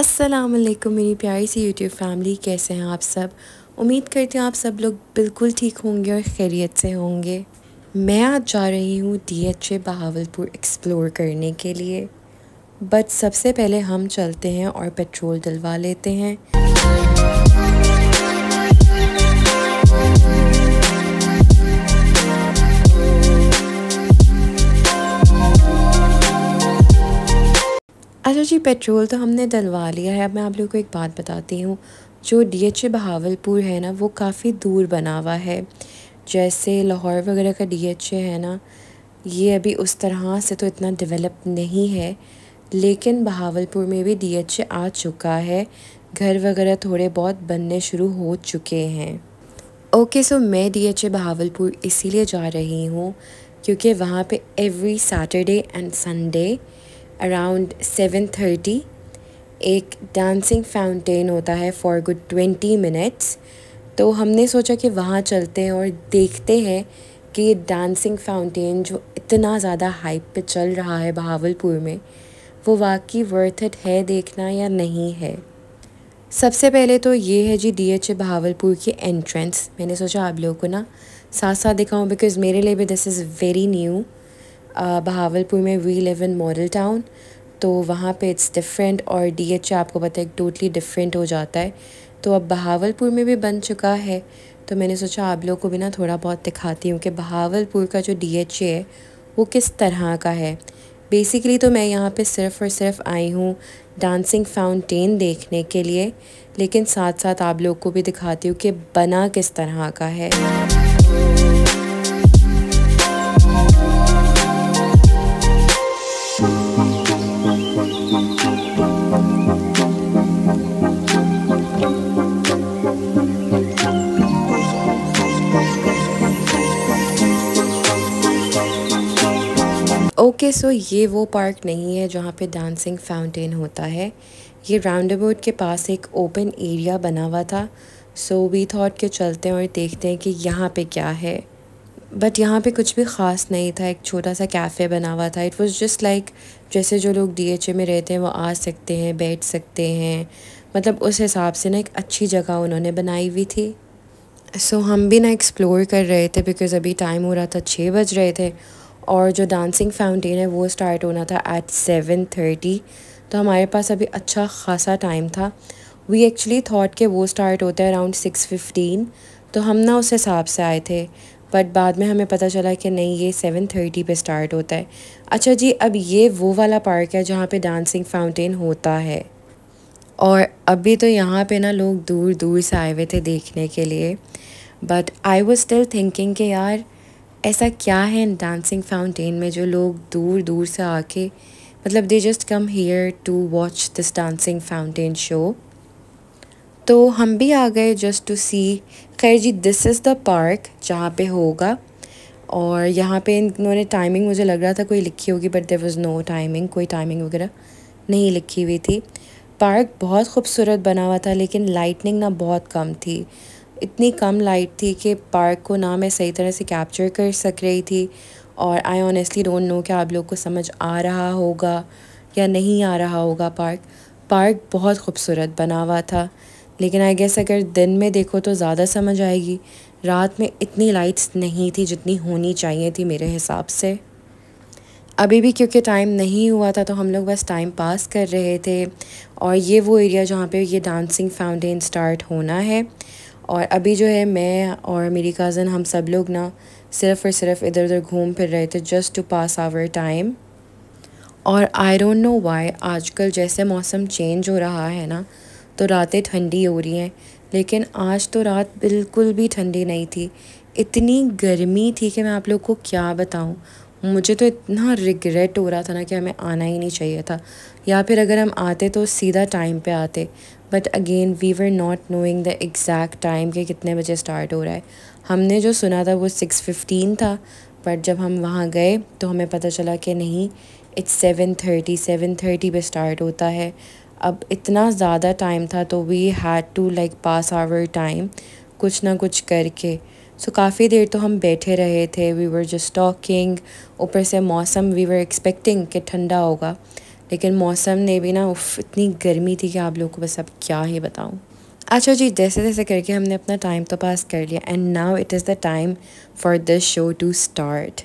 अस्सलाम वालेकुम मेरी प्यारी सी YouTube फैमिली, कैसे हैं आप सब। उम्मीद करती हूँ आप सब लोग बिल्कुल ठीक होंगे और खैरियत से होंगे। मैं आज जा रही हूँ DHA बहावलपुर एक्सप्लोर करने के लिए, बट सबसे पहले हम चलते हैं और पेट्रोल डलवा लेते हैं। अच्छा जी, पेट्रोल तो हमने डलवा लिया है। अब मैं आप लोगों को एक बात बताती हूँ, जो DHA बहावलपुर है ना, वो काफ़ी दूर बना हुआ है। जैसे लाहौर वगैरह का DHA है ना, ये अभी उस तरह से तो इतना डेवलप नहीं है, लेकिन बहावलपुर में भी DHA आ चुका है। घर वगैरह थोड़े बहुत बनने शुरू हो चुके हैं। ओके, सो मैं DHA बहावलपुर इसीलिए जा रही हूँ क्योंकि वहाँ पे every Saturday and Sunday around 7:30 एक डांसिंग फाउंटेन होता है फॉर गुड 20 मिनट्स। तो हमने सोचा कि वहाँ चलते हैं और देखते हैं कि ये डांसिंग फाउंटेन जो इतना ज़्यादा हाइप पे चल रहा है बहावलपुर में, वो वाकई वर्थ इट है देखना या नहीं है। सबसे पहले तो ये है जी DHA बहावलपुर की एंट्रेंस। मैंने सोचा आप लोगों को ना साथ साथ दिखाऊँ, बिकॉज़ मेरे लिए भी this is very new. Bahawalpur में we live in model town, तो वहाँ पे इट्स डिफरेंट और DHA आपको पता है टोटली डिफरेंट हो जाता है। तो अब बहावलपुर में भी बन चुका है, तो मैंने सोचा आप लोगों को भी ना थोड़ा बहुत दिखाती हूँ कि बहावलपुर का जो DHA है वो किस तरह का है। बेसिकली तो मैं यहाँ पे सिर्फ़ और सिर्फ आई हूँ डांसिंग फाउंटेन देखने के लिए, लेकिन साथ साथ आप लोग को भी दिखाती हूँ कि बना किस तरह का है। ओके, सो ये वो पार्क नहीं है जहाँ पे डांसिंग फाउंटेन होता है। ये राउंड अबाउट के पास एक ओपन एरिया बना हुआ था, सो वी थॉट के चलते हैं और देखते हैं कि यहाँ पे क्या है। बट यहाँ पे कुछ भी ख़ास नहीं था। एक छोटा सा कैफ़े बना हुआ था। इट वाज जस्ट लाइक जैसे जो लोग DHA में रहते हैं वो आ सकते हैं, बैठ सकते हैं, मतलब उस हिसाब से ना एक अच्छी जगह उन्होंने बनाई हुई थी। सो हम भी ना एक्सप्लोर कर रहे थे, बिकॉज़ अभी टाइम हो रहा था, 6 बज रहे थे और जो डांसिंग फाउंटेन है वो स्टार्ट होना था एट 7:30, तो हमारे पास अभी अच्छा खासा टाइम था। वी एक्चुअली थॉट के वो स्टार्ट होता है अराउंड 6:15, तो हम ना उस हिसाब से आए थे, बट बाद में हमें पता चला कि नहीं, ये 7:30 पे स्टार्ट होता है। अच्छा जी, अब ये वो वाला पार्क है जहाँ पे डांसिंग फाउंटेन होता है, और अभी तो यहाँ पे ना लोग दूर दूर से आए हुए थे देखने के लिए। But I was still thinking कि यार ऐसा क्या है डांसिंग फाउंटेन में जो लोग दूर दूर से आके, मतलब they just come here to watch this dancing fountain show. तो हम भी आ गए जस्ट टू सी। खैर जी, दिस इज़ द पार्क जहाँ पे होगा, और यहाँ पे इन्होंने टाइमिंग, मुझे लग रहा था कोई लिखी होगी, but there was no timing, कोई टाइमिंग वगैरह नहीं लिखी हुई थी। पार्क बहुत खूबसूरत बना हुआ था, लेकिन लाइटनिंग ना बहुत कम थी। इतनी कम लाइट थी कि पार्क को ना मैं सही तरह से कैप्चर कर सक रही थी। और आई ऑनेस्टली डोंट नो कि आप लोग को समझ आ रहा होगा या नहीं आ रहा होगा। पार्क बहुत खूबसूरत बना हुआ था, लेकिन आई गेस अगर दिन में देखो तो ज़्यादा समझ आएगी। रात में इतनी लाइट्स नहीं थी जितनी होनी चाहिए थी मेरे हिसाब से। अभी भी क्योंकि टाइम नहीं हुआ था, तो हम लोग बस टाइम पास कर रहे थे। और ये वो एरिया जहाँ पे ये डांसिंग फाउंटेन स्टार्ट होना है, और अभी जो है मैं और मेरी कज़न, हम सब लोग ना सिर्फ़ और सिर्फ इधर उधर घूम फिर रहे थे just to pass our time. और आई डोंट नो वाई आजकल जैसे मौसम चेंज हो रहा है ना, तो रातें ठंडी हो रही हैं, लेकिन आज तो रात बिल्कुल भी ठंडी नहीं थी। इतनी गर्मी थी कि मैं आप लोग को क्या बताऊं। मुझे तो इतना रिग्रेट हो रहा था ना कि हमें आना ही नहीं चाहिए था, या फिर अगर हम आते तो सीधा टाइम पे आते। But again we were not knowing the exact time कि कितने बजे स्टार्ट हो रहा है। हमने जो सुना था वो 6:15 था, बट जब हम वहाँ गए तो हमें पता चला कि नहीं, इट्स 7:30 पे स्टार्ट होता है। अब इतना ज़्यादा टाइम था, तो we had to like pass our time कुछ ना कुछ करके। सो काफ़ी देर तो हम बैठे रहे थे, वी वर जस्ट टॉकिंग। ऊपर से मौसम वी वर एक्सपेक्टिंग कि ठंडा होगा, लेकिन मौसम ने भी ना इतनी गर्मी थी कि आप लोगों को बस अब क्या ही बताऊं। अच्छा जी, जैसे जैसे करके हमने अपना टाइम तो पास कर लिया and now it is the time for this show to start.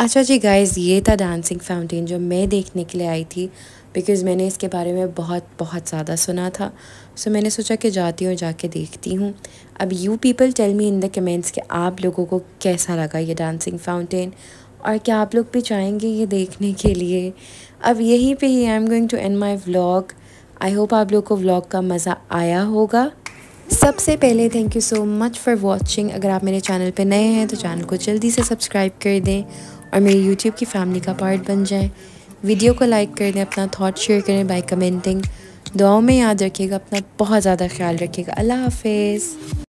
अच्छा जी गाइज़, ये था डांसिंग फाउंटेन जो मैं देखने के लिए आई थी, बिकॉज़ मैंने इसके बारे में बहुत ज़्यादा सुना था। सो मैंने सोचा कि जाती हूँ, जाके देखती हूँ। अब you people tell me in the comments कि आप लोगों को कैसा लगा ये डांसिंग फाउंटेन, और क्या आप लोग भी चाहेंगे ये देखने के लिए। अब यहीं पे ही I am going to end my vlog. I hope आप लोग को व्लॉग का मज़ा आया होगा। सबसे पहले thank you so much for watching. अगर आप मेरे चैनल पर नए हैं तो चैनल को जल्दी से सब्सक्राइब कर दें और मेरी यूट्यूब की फैमिली का पार्ट बन जाए। वीडियो को लाइक कर दें, अपना थॉट शेयर करें बाय कमेंटिंग। दुआओं में याद रखिएगा, अपना बहुत ज़्यादा ख्याल रखिएगा। अल्लाह हाफिज़।